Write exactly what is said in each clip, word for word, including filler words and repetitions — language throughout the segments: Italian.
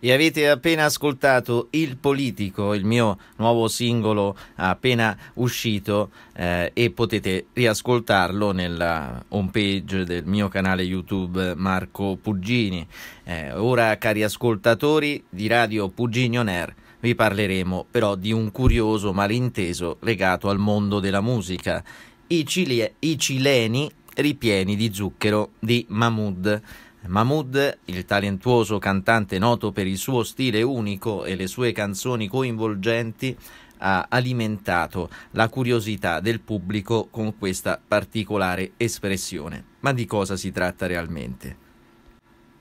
E avete appena ascoltato Il Politico, il mio nuovo singolo appena uscito, eh, e potete riascoltarlo nella homepage del mio canale YouTube Marco Puggini. Eh, ora, cari ascoltatori di Radio Puggini On Air, vi parleremo però di un curioso malinteso legato al mondo della musica: i, cile- i cileni ripieni di zucchero di Mahmood. Mahmood, il talentuoso cantante noto per il suo stile unico e le sue canzoni coinvolgenti, ha alimentato la curiosità del pubblico con questa particolare espressione. Ma di cosa si tratta realmente?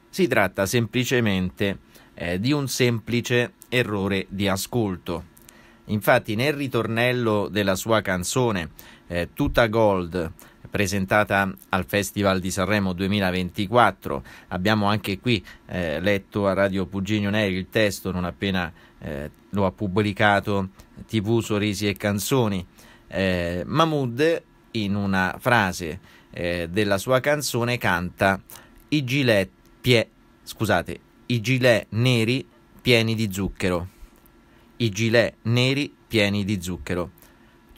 Si tratta semplicemente eh, di un semplice errore di ascolto. Infatti, nel ritornello della sua canzone eh, Tuta Gold, presentata al Festival di Sanremo duemilaventiquattro, abbiamo anche qui eh, letto a Radio Puggini On Air il testo non appena eh, lo ha pubblicato T V Sorrisi e Canzoni, eh, Mahmood in una frase eh, della sua canzone canta i gilet, pie, scusate, i gilet neri pieni di zucchero, i gilet neri pieni di zucchero.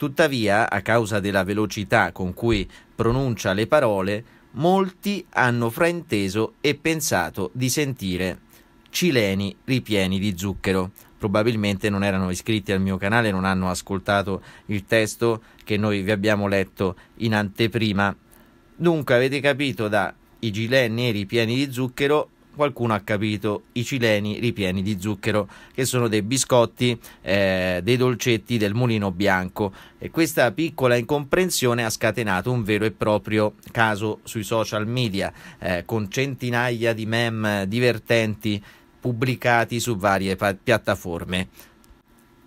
Tuttavia, a causa della velocità con cui pronuncia le parole, molti hanno frainteso e pensato di sentire cileni ripieni di zucchero. Probabilmente non erano iscritti al mio canale, non hanno ascoltato il testo che noi vi abbiamo letto in anteprima. Dunque avete capito da i gilet neri pieni di zucchero, qualcuno ha capito i cileni ripieni di zucchero, che sono dei biscotti, eh, dei dolcetti del Mulino Bianco, e questa piccola incomprensione ha scatenato un vero e proprio caso sui social media, eh, con centinaia di meme divertenti pubblicati su varie piattaforme.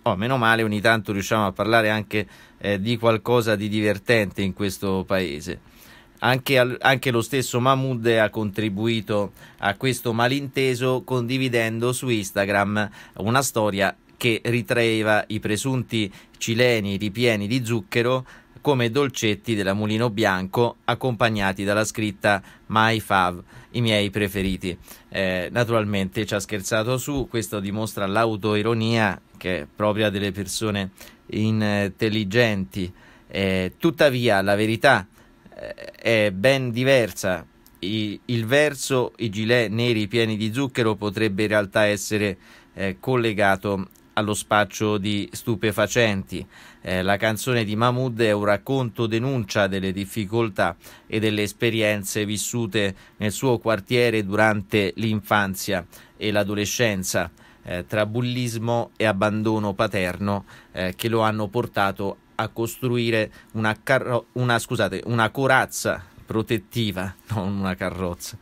Oh, meno male, ogni tanto riusciamo a parlare anche eh, di qualcosa di divertente in questo paese. Anche, al, anche lo stesso Mahmood ha contribuito a questo malinteso condividendo su Instagram una storia che ritraeva i presunti cileni ripieni di zucchero come dolcetti della Mulino Bianco, accompagnati dalla scritta My Fav, i miei preferiti. Eh, naturalmente ci ha scherzato su, questo dimostra l'autoironia che è propria delle persone intelligenti. Eh, tuttavia la verità è ben diversa. I, il verso i gilet neri pieni di zucchero potrebbe in realtà essere eh, collegato allo spaccio di stupefacenti. Eh, la canzone di Mahmood è un racconto denuncia delle difficoltà e delle esperienze vissute nel suo quartiere durante l'infanzia e l'adolescenza, eh, tra bullismo e abbandono paterno, eh, che lo hanno portato a costruire una, carro- una, scusate, una corazza protettiva, non una carrozza,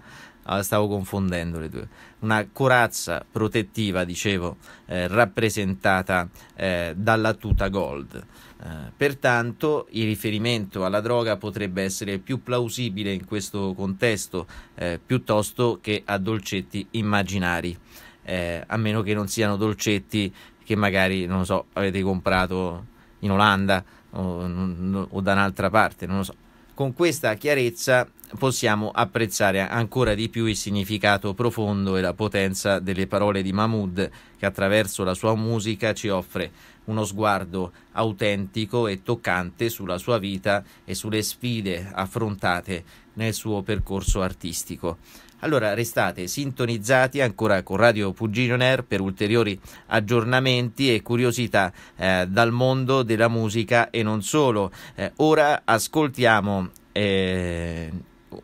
stavo confondendo le due, una corazza protettiva, dicevo, eh, rappresentata eh, dalla Tuta Gold. Eh, pertanto il riferimento alla droga potrebbe essere più plausibile in questo contesto, eh, piuttosto che a dolcetti immaginari, eh, a meno che non siano dolcetti che magari, non so, avete comprato in Olanda o, o da un'altra parte, non lo so. Con questa chiarezza possiamo apprezzare ancora di più il significato profondo e la potenza delle parole di Mahmood, che attraverso la sua musica ci offre uno sguardo autentico e toccante sulla sua vita e sulle sfide affrontate nel suo percorso artistico. Allora restate sintonizzati ancora con Radio Puggini On Air per ulteriori aggiornamenti e curiosità eh, dal mondo della musica e non solo. Eh, ora ascoltiamo eh,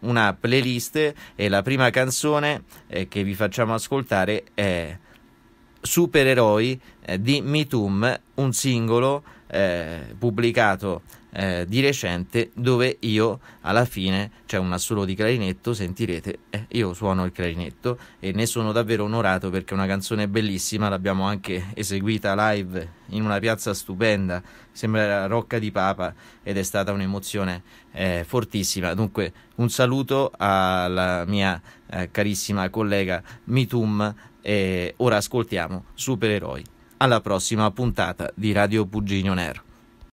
una playlist e la prima canzone eh, che vi facciamo ascoltare è Supereroi eh, di Mitum, un singolo eh, pubblicato eh, di recente, dove io alla fine c'è un assolo di clarinetto, sentirete, eh, io suono il clarinetto e ne sono davvero onorato perché è una canzone bellissima, l'abbiamo anche eseguita live in una piazza stupenda, sembra la Rocca di Papa, ed è stata un'emozione eh, fortissima. Dunque un saluto alla mia eh, carissima collega Mitum e ora ascoltiamo Supereroi. Alla prossima puntata di Radio Puggini On Air.